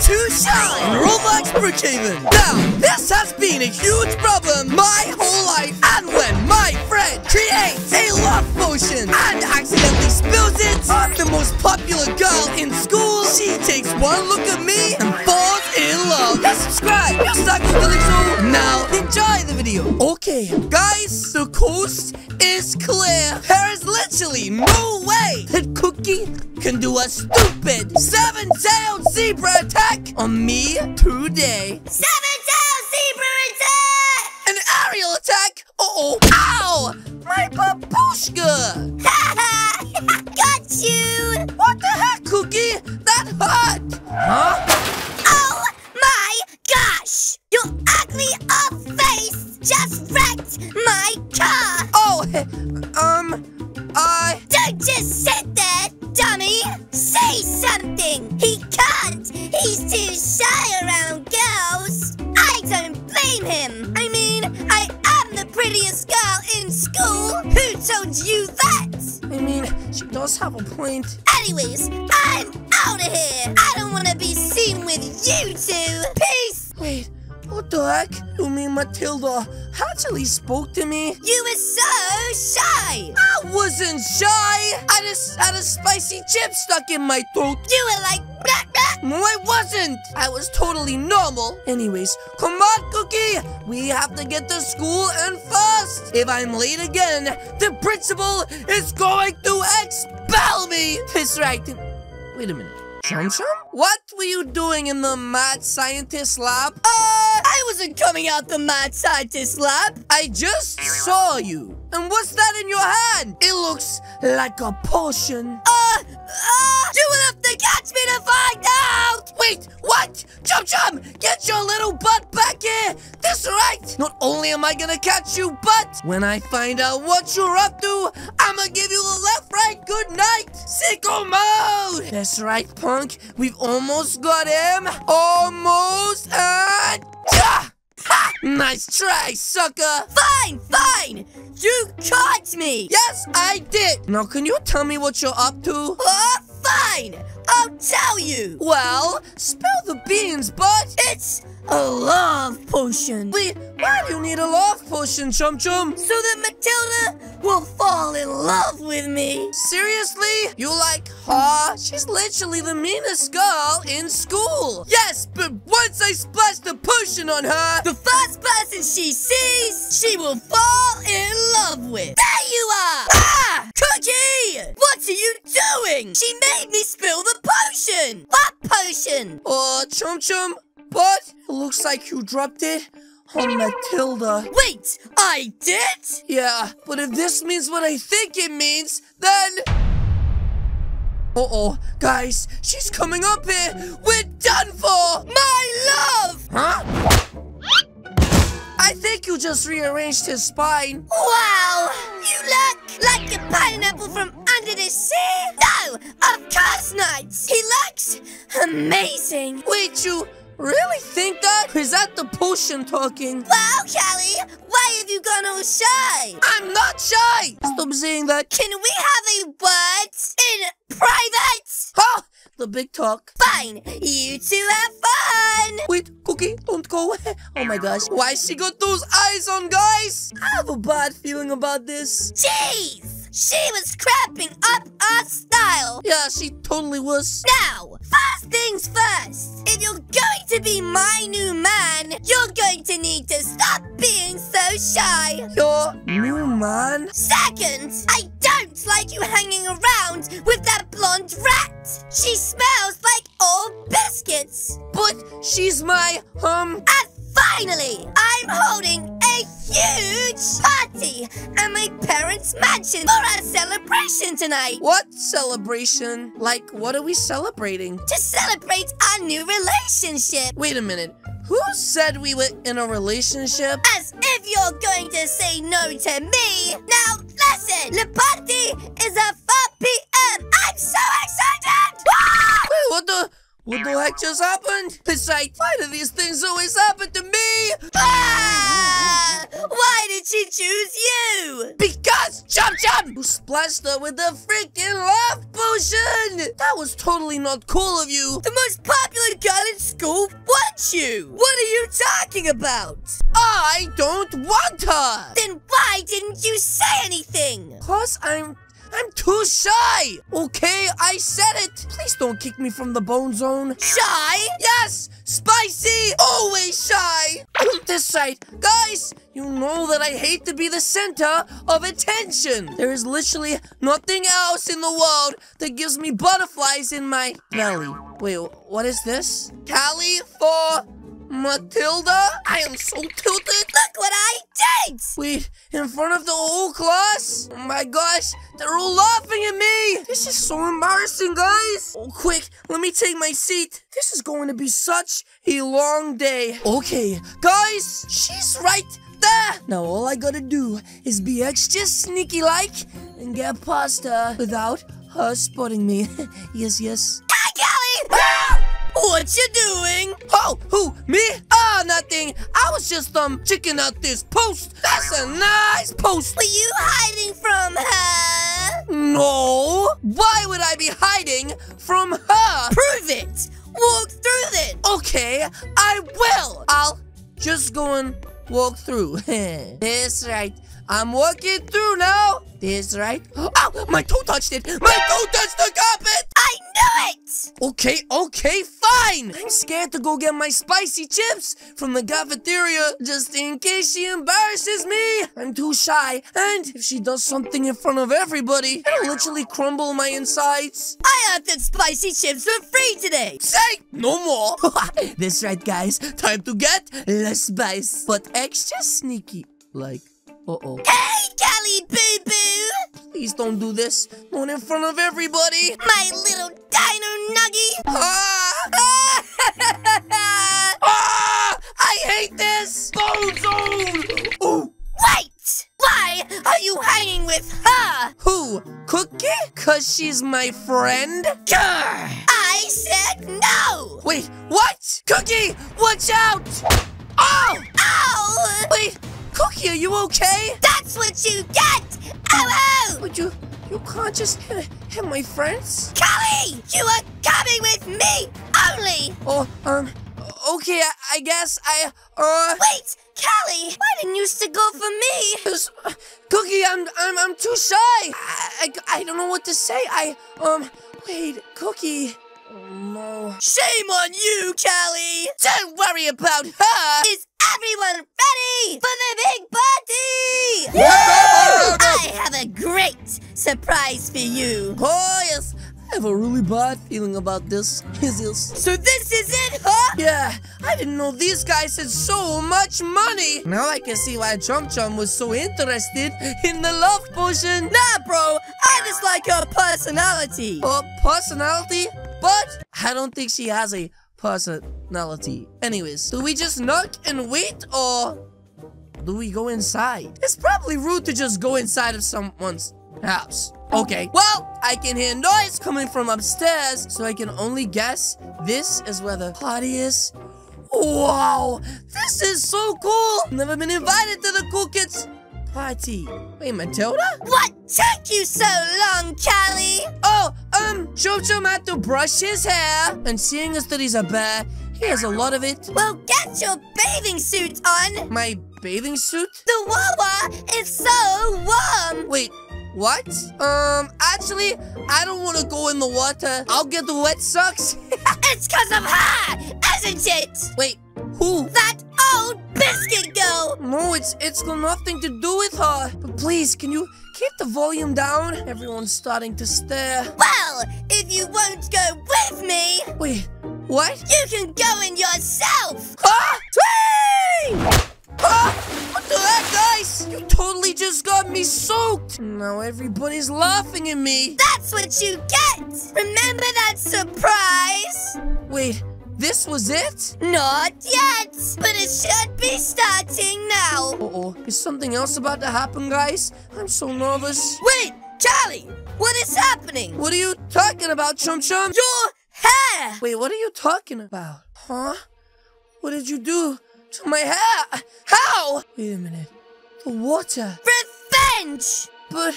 too shallow in Roblox Brookhaven. Now, this has been a huge problem my whole life. And when my friend creates a love potion and accidentally spills it on the most popular girl in school, she takes one look at me and falls in love. Hit subscribe. Calixo. Now, enjoy the video. Okay, guys, the coast is clear. There is literally no way that Cookie can do a stupid seven-tailed zebra attack on me today. Seven-tailed zebra attack! An aerial attack? Uh-oh. Ow! My babushka! Ha ha! Got you! What the heck, Cookie? That hurt! Huh? Oh my gosh! Your ugly old face just wrecked my car! Oh, Don't just sit there, dummy! Say something! He can't! He's too shy around girls! I don't blame him! I mean, I am the prettiest girl in school! Who told you that? I mean, she does have a point. Anyways, I'm out of here! I don't want to be seen with you two! Peace! Wait, what the heck? You mean Matilda actually spoke to me? You were so shy! I wasn't shy! I just had a spicy chip stuck in my throat. You were like, blah, blah. No, I wasn't! I was totally normal. Anyways, come on, Cookie! We have to get to school and fast! If I'm late again, the principal is going to expel me! That's right. Wait a minute. Chum-chum? What were you doing in the mad scientist lab? I wasn't coming out the mad scientist lab. I just saw you. And what's that in your hand? It looks like a potion. You will have to catch me to find out! Wait, what? Chum-chum, get your little butt back here! That's right! Not only am I gonna catch you, but when I find out what you're up to, I'ma give you the left-right goodnight! Sicko mode! That's right, punk. We've almost got him. Almost, and... Ah! Ha! Nice try, sucker! Fine! You caught me! Yes, I did! Now, can you tell me what you're up to? Fine! I'll tell you! Well, spill the beans, bud! It's a love potion! Wait, why do you need a love potion, Chum-Chum? So that Matilda will fall in love with me! Seriously? You like her? She's literally the meanest girl in school! Yes, but once I splash the potion on her, the first person she sees, she will fall in love with! There you are! Ah! Cookie! What are you doing? She made me spill the potion! What potion? Chum-Chum, but it looks like you dropped it on Matilda. Wait, I did? Yeah, but if this means what I think it means, then... Uh-oh, guys, she's coming up here! We're done for! My love! Huh? I think you just rearranged his spine. Wow! You look like a pineapple from under the sea! No! Of course not! He looks amazing! Wait, you really think that? Is that the potion talking? Wow, Callie! Why have you gone all shy? I'm not shy! Stop saying that. Can we have a word in private? Huh? The big talk. Fine, you two have fun! Wait, Cookie, don't go. Oh my gosh, why she got those eyes on, guys? I have a bad feeling about this. Jeez! She was crapping up our style! Yeah, she totally was. Now, first things first! If you're going to be my new man, you're going to need to stop being so shy! Your new man? Second, I don't like you hanging around with that blonde rat! She smells like old biscuits! But she's my, And finally, I'm holding a huge party at my parents' mansion for our celebration tonight! What celebration? Like, what are we celebrating? To celebrate our new relationship! Wait a minute. Who said we were in a relationship? As if you're going to say no to me! Now, listen! The party is at 4 p.m! I'm so excited! Ah! Wait, what the heck just happened? It's like, why do these things always happen to me? Ah! Why did she choose you? Because Chum-Chum, you splashed her with a freaking love potion! That was totally not cool of you! The most popular girl in school! school wants you! What are you talking about? I don't want her! Then why didn't you say anything? Cause I'm too shy! Okay, I said it! Please don't kick me from the bone zone. Shy? Yes! Spicy! Always shy! This side. Guys, you know that I hate to be the center of attention. There is literally nothing else in the world that gives me butterflies in my belly. Wait, what is this? Calixo Matilda? I am so tilted. Look what I did! Wait, in front of the whole class? Oh my gosh, they're all laughing at me. This is so embarrassing, guys. Oh, quick, let me take my seat. This is going to be such a long day. Okay, guys, she's right there. Now all I gotta do is be extra sneaky-like and get past her without her spotting me. Yes, yes. What you doing? Oh, who? Me? Oh, nothing. I was just, checking out this post. That's a nice post. Were you hiding from her? No. Why would I be hiding from her? Prove it. Walk through it. Okay, I will. I'll just go and walk through. That's right. I'm walking through now. That's right. Oh, my toe touched it. My toe touched the carpet. I knew it. Okay, okay, fine. I'm scared to go get my spicy chips from the cafeteria just in case she embarrasses me. I'm too shy. And if she does something in front of everybody, it'll literally crumble my insides. I heard that spicy chips were free today. Say no more. That's right, guys. Time to get less spice, but extra sneaky. Like... uh-oh. Hey, Callie Boo Boo! Please don't do this. Not in front of everybody. My little dino nuggie. I hate this. Bone zone. Oh. Wait. Why are you hanging with her? Who? Cookie? Because she's my friend? Grr. I said no. Wait, what? Cookie, watch out. Oh. Ow. Wait. Cookie, are you okay? That's what you get! Ow! But you can't just hit my friends? Callie! You are coming with me only! Oh, okay, I guess I. Wait! Callie! Why didn't you go for me? Cause, Cookie, I'm too shy! I don't know what to say. Wait, Cookie... oh, no. Shame on you, Callie! Don't worry about her! Is everyone ready for the big party? Yeah! I have a great surprise for you. Oh, yes. I have a really bad feeling about this. So this is it, huh? Yeah, I didn't know these guys had so much money. Now I can see why Chum Chum was so interested in the love potion. Nah, bro. I just like her personality. Her personality? But I don't think she has a personality. Anyways, do we just knock and wait, or do we go inside? It's probably rude to just go inside of someone's house. Okay, well, I can hear noise coming from upstairs, so I can only guess this is where the party is. Wow, this is so cool. Never been invited to the cool kids party. Wait, Matilda? What took you so long, Callie? Oh, Chum Chum had to brush his hair. And seeing as that he's a bear, he has a lot of it. Well, get your bathing suit on. My bathing suit? The water is so warm. Wait, what? Actually, I don't want to go in the water. I'll get the wet socks. It's because of her, isn't it? Wait, who? That old biscuit girl. No, it's got nothing to do with her. But please, can you... keep the volume down. Everyone's starting to stare. Well, if you won't go with me... wait, what? You can go in yourself! Huh? Huh? What the heck, guys? You totally just got me soaked. Now everybody's laughing at me. That's what you get! Remember that surprise? Wait, this was it? Not yet, but it should be starting now. Uh-oh, is something else about to happen, guys? I'm so nervous. Wait, Callie, what is happening? What are you talking about, Chum Chum? Your hair! Wait, what are you talking about? Huh? What did you do to my hair? How? Wait a minute, the water. Revenge! But...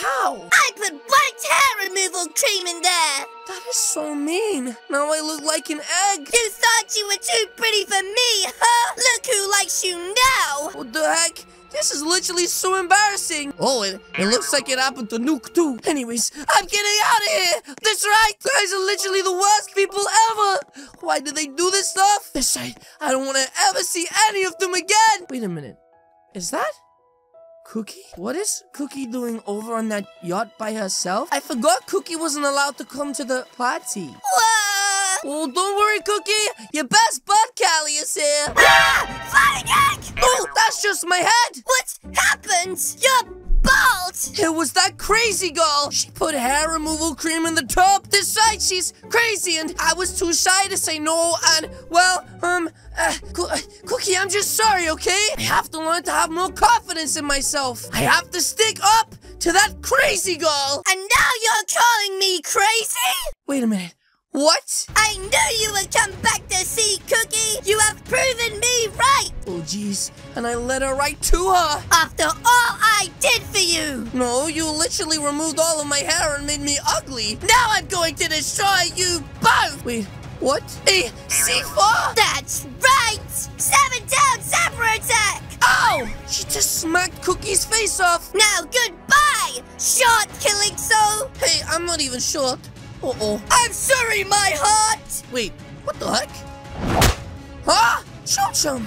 how? I put white hair removal cream in there. That is so mean. Now I look like an egg. You thought thought you were too pretty for me, huh? Look who likes you now! What the heck? This is literally so embarrassing. Oh, it looks like it happened to Nuke too. Anyways, I'm getting out of here. That's right. You guys are literally the worst people ever. Why do they do this stuff? That's right. I don't want to ever see any of them again. Wait a minute. Is that Cookie? What is Cookie doing over on that yacht by herself? I forgot Cookie wasn't allowed to come to the party. Whoa. Oh, don't worry, Cookie. Your best bud, Callie, is here. Ah! Flying egg! Oh, that's just my head. What happened? You're bald. It was that crazy girl. She put hair removal cream in the tub. This right, she's crazy, and I was too shy to say no, and, well, Cookie, I'm just sorry, okay? I have to learn to have more confidence in myself. I have to stick up to that crazy girl. And now you're calling me crazy? Wait a minute. What? I knew you would come back to see Cookie. You have proven me right. Oh, jeez. And I led her right to her. After all I did for you. No, you literally removed all of my hair and made me ugly. Now I'm going to destroy you both. Wait, what? A C4? That's right. 7 down, saber attack. Oh, she just smacked Cookie's face off. Now, goodbye, short Calixo. Hey, I'm not even short. Uh-oh. I'm sorry, my heart! Wait, what the heck? Huh? Chum-chum!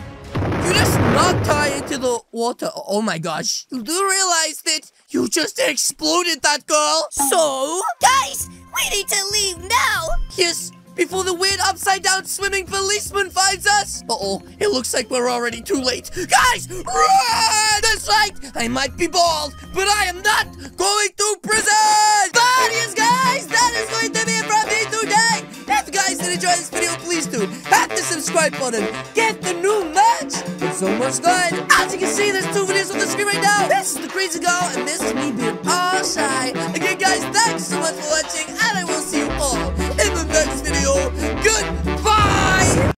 You just knocked her into the water. Oh my gosh. You do realize that you just exploded that girl? So? Guys, we need to leave now! Yes, before the weird upside-down swimming policeman finds us! Uh-oh, it looks like we're already too late. Guys, run! That's right, I might be bald, but I am not going to prison! But yes, guys, that is going to be it from me today! If you guys did enjoy this video, please do hit the subscribe button, get the new merch! It's so much fun! As you can see, there's 2 videos on the screen right now! This is the crazy girl, and this is me being all shy. Again, guys, thanks so much for watching, and I will